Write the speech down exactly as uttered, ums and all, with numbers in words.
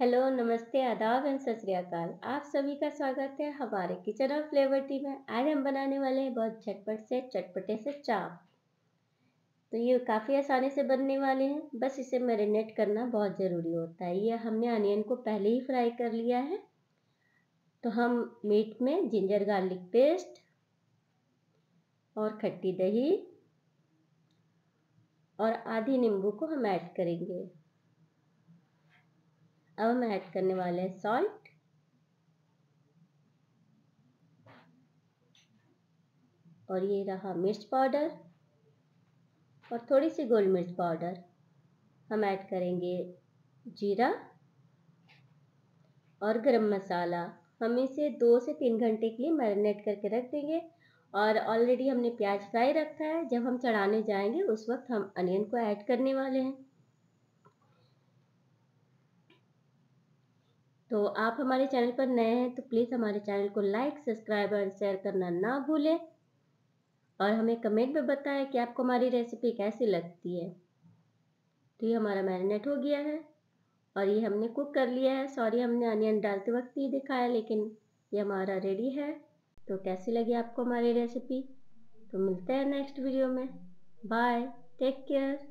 Hello नमस्ते आदाब and सत श्री अकाल। आप सभी का स्वागत है हमारे किचन ऑफ फ्लेवर टी में। आज हम बनाने वाले हैं बहुत झटपट से चटपटे से चाप। तो ये काफ़ी आसानी से बनने वाले हैं, बस इसे मैरिनेट करना बहुत ज़रूरी होता है। ये हमने अनियन को पहले ही फ्राई कर लिया है। तो हम मीट में जिंजर गार्लिक पेस्ट और खट्टी दही और आधी नींबू को हम ऐड करेंगे। अब हम ऐड करने वाले हैं सॉल्ट, और ये रहा मिर्च पाउडर और थोड़ी सी गोल मिर्च पाउडर। हम ऐड करेंगे जीरा और गरम मसाला। हम इसे दो से तीन घंटे के लिए मैरिनेट करके रख देंगे। और ऑलरेडी हमने प्याज फ्राई रखा है, जब हम चढ़ाने जाएंगे उस वक्त हम अनियन को ऐड करने वाले हैं। तो आप हमारे चैनल पर नए हैं तो प्लीज़ हमारे चैनल को लाइक, सब्सक्राइब और शेयर करना ना भूलें। और हमें कमेंट में बताएं कि आपको हमारी रेसिपी कैसी लगती है। तो ये हमारा मैरिनेट हो गया है और ये हमने कुक कर लिया है। सॉरी, हमने अनियन डालते वक्त ही दिखाया, लेकिन ये हमारा रेडी है। तो कैसी लगी आपको हमारी रेसिपी? तो मिलते हैं नेक्स्ट वीडियो में। Bye, take care.